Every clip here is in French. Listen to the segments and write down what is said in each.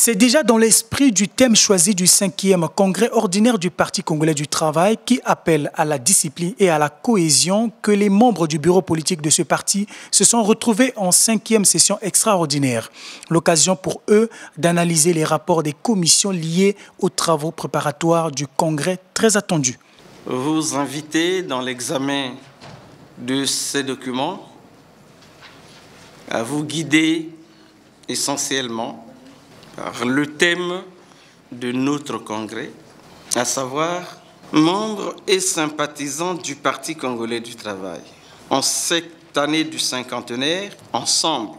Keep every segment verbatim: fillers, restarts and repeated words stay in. C'est déjà dans l'esprit du thème choisi du cinquième congrès ordinaire du Parti congolais du travail qui appelle à la discipline et à la cohésion que les membres du bureau politique de ce parti se sont retrouvés en cinquième session extraordinaire. L'occasion pour eux d'analyser les rapports des commissions liées aux travaux préparatoires du congrès très attendu. Vous invitez dans l'examen de ces documents à vous guider essentiellement par le thème de notre congrès, à savoir membres et sympathisants du Parti congolais du travail. En cette année du cinquantenaire, ensemble,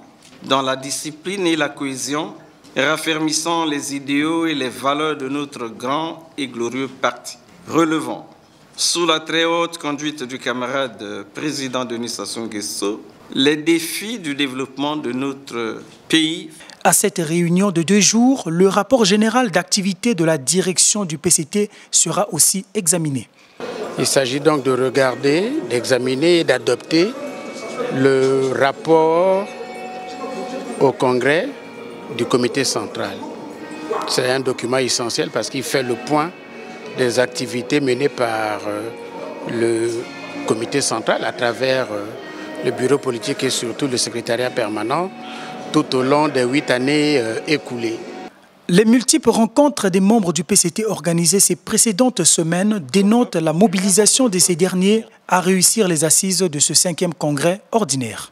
dans la discipline et la cohésion, raffermissant les idéaux et les valeurs de notre grand et glorieux parti, relevant, sous la très haute conduite du camarade président Denis Sassou Nguesso, les défis du développement de notre pays. À cette réunion de deux jours, le rapport général d'activité de la direction du P C T sera aussi examiné. Il s'agit donc de regarder, d'examiner et d'adopter le rapport au Congrès du comité central. C'est un document essentiel parce qu'il fait le point des activités menées par le comité central à travers le bureau politique et surtout le secrétariat permanent tout au long des huit années écoulées. Les multiples rencontres des membres du P C T organisées ces précédentes semaines dénotent la mobilisation de ces derniers à réussir les assises de ce cinquième congrès ordinaire.